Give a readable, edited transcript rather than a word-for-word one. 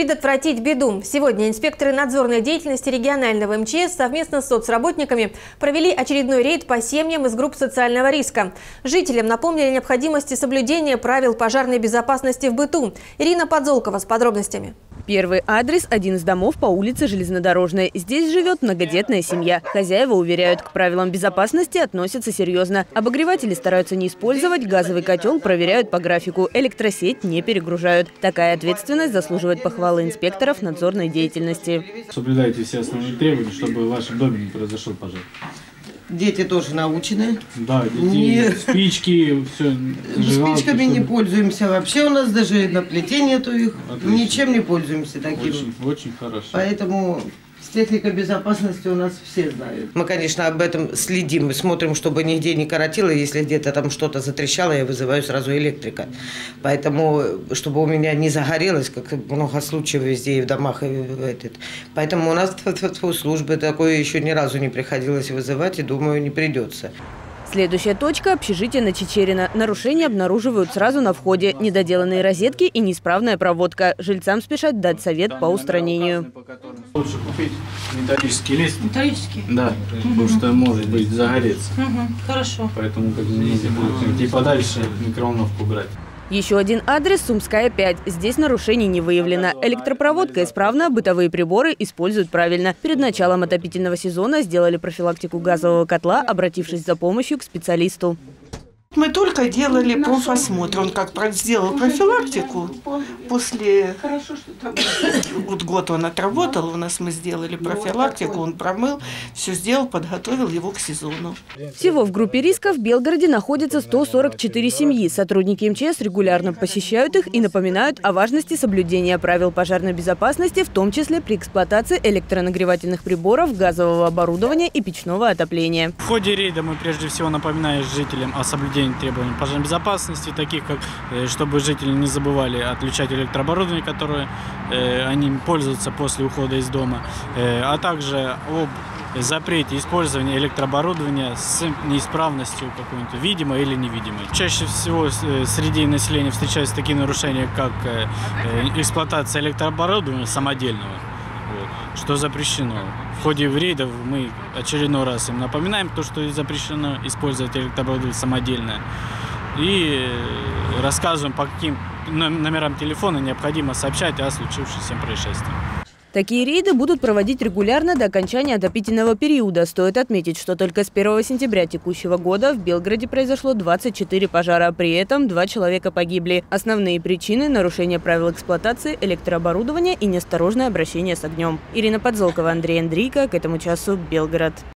предотвратить беду. Сегодня инспекторы надзорной деятельности регионального МЧС совместно с соцработниками провели очередной рейд по семьям из групп социального риска. Жителям напомнили о необходимости соблюдения правил пожарной безопасности в быту. Ирина Подзолкова с подробностями. Первый адрес – один из домов по улице Железнодорожной. Здесь живет многодетная семья. Хозяева уверяют, к правилам безопасности относятся серьезно. Обогреватели стараются не использовать, газовый котел проверяют по графику, электросеть не перегружают. Такая ответственность заслуживает похвалы инспекторов надзорной деятельности. Соблюдайте все основные требования, чтобы в вашем доме не произошел пожар. Дети тоже научены. Да, дети, спички, все. Спичками не пользуемся вообще, у нас даже на плите нету их. Отлично. Ничем не пользуемся таким. Очень хорошо. Поэтому с техникой безопасности у нас все знают. Мы, конечно, об этом следим, мы смотрим, чтобы нигде не коротило. Если где-то там что-то затрещало, я вызываю сразу электрика. Поэтому, чтобы у меня не загорелось, как много случаев везде и в домах. Поэтому у нас у службы такое еще ни разу не приходилось вызывать, и, думаю, не придется. Следующая точка – общежитие на Чечерина. Нарушения обнаруживают сразу на входе. Недоделанные розетки и неисправная проводка. Жильцам спешат дать совет по устранению. Лучше купить металлический лист. Металлический? Да, потому что может быть загореться. Хорошо. Поэтому как будут идти подальше, микроволновку брать. Еще один адрес – Сумская, 5. Здесь нарушений не выявлено. Электропроводка исправна, бытовые приборы используют правильно. Перед началом отопительного сезона сделали профилактику газового котла, обратившись за помощью к специалисту. Мы только делали по осмотру. Он как сделал профилактику, после вот год он отработал, у нас мы сделали профилактику, он промыл, все сделал, подготовил его к сезону. Всего в группе риска в Белгороде находится 144 семьи. Сотрудники МЧС регулярно посещают их и напоминают о важности соблюдения правил пожарной безопасности, в том числе при эксплуатации электронагревательных приборов, газового оборудования и печного отопления. В ходе рейда мы прежде всего напоминаем жителям о соблюдении требований пожарной безопасности, таких как, чтобы жители не забывали отключать электрооборудование, которое они пользуются после ухода из дома, а также об запрете использования электрооборудования с неисправностью какой-то, видимой или невидимой. Чаще всего среди населения встречаются такие нарушения, как эксплуатация электрооборудования самодельного, что запрещено. В ходе рейдов мы очередной раз им напоминаем то, что запрещено использовать электрооборудование самодельное. И рассказываем, по каким номерам телефона необходимо сообщать о случившемся происшествии. Такие рейды будут проводить регулярно до окончания отопительного периода. Стоит отметить, что только с 1 сентября текущего года в Белгороде произошло 24 пожара, при этом 2 человека погибли. Основные причины – нарушение правил эксплуатации, электрооборудования и неосторожное обращение с огнем. Ирина Подзолкова, Андрей Андрейко. К этому часу Белгород.